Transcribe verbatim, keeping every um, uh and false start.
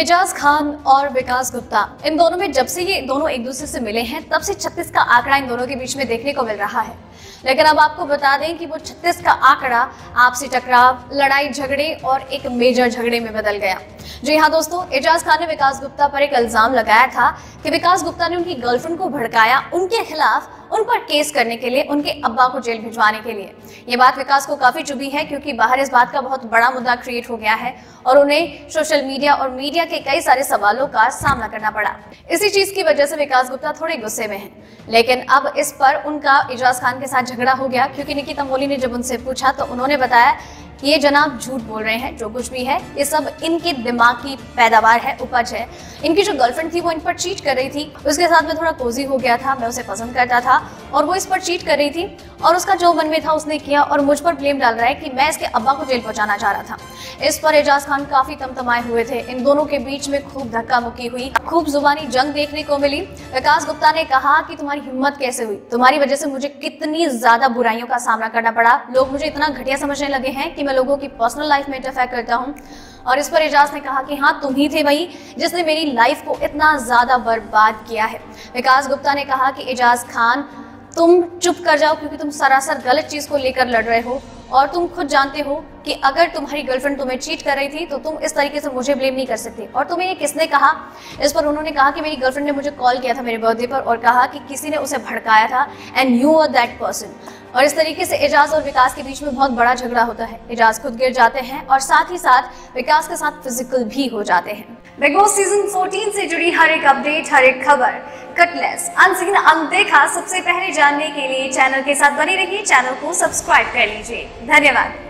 एजाज़ खान और विकास गुप्ता, इन दोनों में जब से ये दोनों एक दूसरे से मिले हैं तब से छत्तीस का आंकड़ा इन दोनों के बीच में देखने को मिल रहा है। लेकिन अब आपको बता दें कि वो छत्तीस का आंकड़ा आपसी टकराव, लड़ाई झगड़े और एक मेजर झगड़े में बदल गया। जी हाँ दोस्तों, एजाज़ खान ने विकास गुप्ता पर एक इल्जाम लगाया था कि विकास गुप्ता ने उनकी गर्लफ्रेंड को भड़काया, उनके खिलाफ उन पर केस करने के लिए, उनके अब्बा को जेल भिजवाने के लिए। ये बात विकास को काफी चुभी है क्योंकि बाहर इस बात का बहुत बड़ा मुद्दा क्रिएट हो गया है और उन्हें सोशल मीडिया और मीडिया के कई सारे सवालों का सामना करना पड़ा। इसी चीज की वजह से विकास गुप्ता थोड़े गुस्से में हैं। लेकिन अब इस पर उनका एजाज़ खान के साथ झगड़ा हो गया क्योंकि निकिता अमोली ने जब उनसे पूछा तो उन्होंने बताया ये जनाब झूठ बोल रहे हैं, जो कुछ भी है ये सब इनके दिमाग की पैदावार है, उपज है। इनकी जो गर्लफ्रेंड थी वो इन पर चीट कर रही थी, उसके साथ मैं थोड़ा कोजी हो गया था, मैं उसे पसंद करता था और वो इस पर चीट कर रही थी और उसका जो मन में था उसने किया और मुझ पर ब्लेम डाल रहा है कि मैं इसके अब्बा को जेल पहुंचाना चाह रहा था। इस पर एजाज़ खान काफी तमतमाए हुए थे। इन दोनों के बीच में खूब धक्का मुक्की हुई, खूब जुबानी जंग देखने को मिली। विकास गुप्ता ने कहा कि तुम्हारी हिम्मत कैसे हुई, तुम्हारी वजह से मुझे कितनी ज्यादा बुराइयों का सामना करना पड़ा, लोग मुझे इतना घटिया समझने लगे हैं कि मैं लोगों की पर्सनल लाइफ में इंटरफेयर करता हूँ। और इस पर एजाज़ ने कहा कि हाँ तुम ही थे वही जिसने मेरी लाइफ को इतना ज्यादा बर्बाद किया है। विकास गुप्ता ने कहा कि एजाज़ खान तुम चुप कर जाओ क्योंकि तुम सरासर गलत चीज को लेकर लड़ रहे हो और तुम खुद जानते हो कि अगर तुम्हारी गर्लफ्रेंड तुम्हें चीट कर रही थी तो तुम इस तरीके से मुझे ब्लेम नहीं कर सकते और तुम्हें ये किसने कहा। इस पर उन्होंने कहा कि मेरी गर्लफ्रेंड ने मुझे कॉल किया था मेरे बर्थडे पर और कहा कि किसी ने उसे भड़काया था and you are that person. और इस तरीके से एजाज़ और विकास के बीच में बहुत बड़ा झगड़ा होता है। एजाज़ खुद गिर जाते हैं और साथ ही साथ विकास के साथ फिजिकल भी हो जाते हैं। बिग बॉस सीजन चौदह से जुड़ी हर एक अपडेट, हर एक खबर, कटलेस, अनसीन, अनदेखा सबसे पहले जानने के लिए चैनल के साथ बने रहिए। चैनल को सब्सक्राइब कर लीजिए। धन्यवाद।